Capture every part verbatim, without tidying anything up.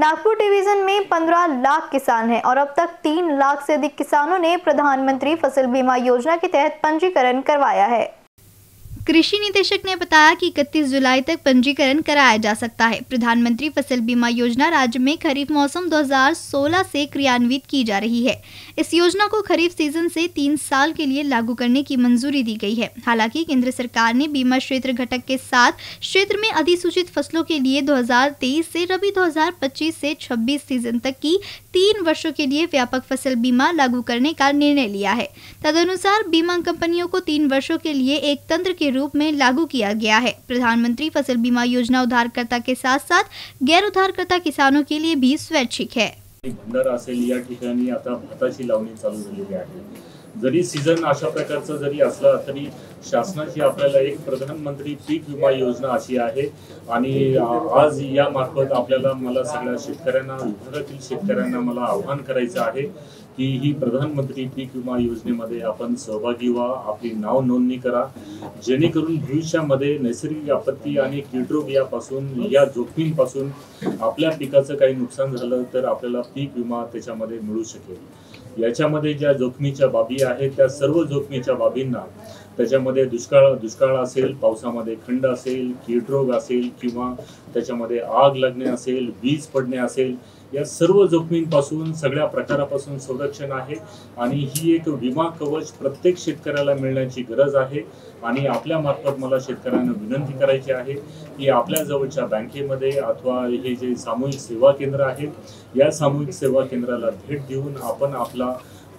Nagpur division में पंद्रह लाख किसान हैं और अब तक तीन लाख से अधिक किसानों ने प्रधानमंत्री फसल बीमा योजना के तहत पंजीकरण करवाया है। कृषि निदेशक ने बताया कि इकतीस जुलाई तक पंजीकरण कराया जा सकता है। प्रधानमंत्री फसल बीमा योजना राज्य में खरीफ मौसम दो हज़ार सोलह से क्रियान्वित की जा रही है। इस योजना को खरीफ सीजन से तीन साल के लिए लागू करने की मंजूरी दी गई है। हालांकि केंद्र सरकार ने बीमा क्षेत्र घटक के साथ क्षेत्र में अधिसूचित फसलों के लिए दो हज़ार तेईस से रबी दो हज़ार पच्चीस से छब्बीस सीजन तक की तीन वर्षों के लिए व्यापक फसल बीमा लागू करने का निर्णय लिया है। तदनुसार बीमा कंपनियों को तीन वर्षों के लिए एक तंत्र के रूप में लागू किया गया है। प्रधानमंत्री फसल बीमा योजना उधारकर्ता के साथ साथ गैर उधारकर्ता किसानों के लिए भी स्वैच्छिक है। भंडारा असेल या ठिकाणी आता भाताची लावणी चालू झालेली आहे। जरी सीजन अशा प्रकारचा जरी असला तरी शासनाची आपल्याला एक प्रधानमंत्री पीक विमा योजना अशी आहे आणि आज या मार्फत आपल्याला मला सगळ्या शेतकऱ्यांना विभागातील शेतकऱ्यांना मला आवाहन करायचं आहे की ही प्रधानमंत्री पीक विमा योजनेमध्ये आपण सहभागी व्हा, आपली नाव नोंदणी करा, जेणेकरून भविष्यामध्ये नैसर्गिक आपत्ती आणि कीड रोग यापासून या जोखमींपासून आपल्या पिकाचं काही नुकसान झालं तर आपल्याला पीक विमा त्याच्यामध्ये मिळू शकेल। याच्यामध्ये ज्या जोखमीच्या बाबी आहेत त्या सर्व जोखमीच्या बाबींना त्याच्यामध्ये दुष्काळ दुष्काळ असेल, पावसामध्ये खंड असेल, कीड रोग असेल किंवा त्याच्यामध्ये आग लागणे असेल, वीज पडणे असेल, या सर्व जोखमींपासून सगळ्या प्रकारापासून संरक्षण आहे आणि ही एक विमा कवच प्रत्येक शेतकऱ्याला मिळण्याची गरज आहे। आणि आपल्या मार्फत मला शेतकऱ्यांना विनंती करायची आहे की आपल्या जवळच्या बँकेमध्ये अथवा हे जे सामूहिक सेवा केंद्र आहेत या सामूहिक सेवा केंद्राला भेट देऊन आपण आपला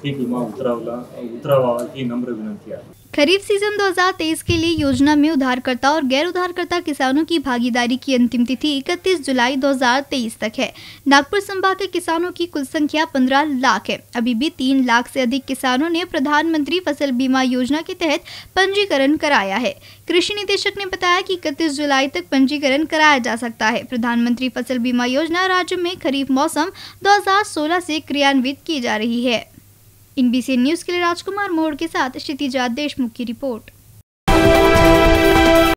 पीक विमा उतरवला उतरावा ही नम्र विनंती आहे। खरीफ सीजन दो हज़ार तेईस के लिए योजना में उधारकर्ता और गैर उधारकर्ता किसानों की भागीदारी की अंतिम तिथि इकतीस जुलाई दो हज़ार तेईस तक है। नागपुर संभाग के किसानों की कुल संख्या पंद्रह लाख है। अभी भी तीन लाख से अधिक किसानों ने प्रधानमंत्री फसल बीमा योजना के तहत पंजीकरण कराया है। कृषि निदेशक ने बताया कि इकतीस जुलाई तक पंजीकरण कराया जा सकता है। प्रधानमंत्री फसल बीमा योजना राज्य में खरीफ मौसम दो हज़ार सोलह से क्रियान्वित की जा रही है। इनबीसीएन न्यूज़ के लिए राजकुमार मोड़ के साथ क्षितिजात देशमुख की रिपोर्ट।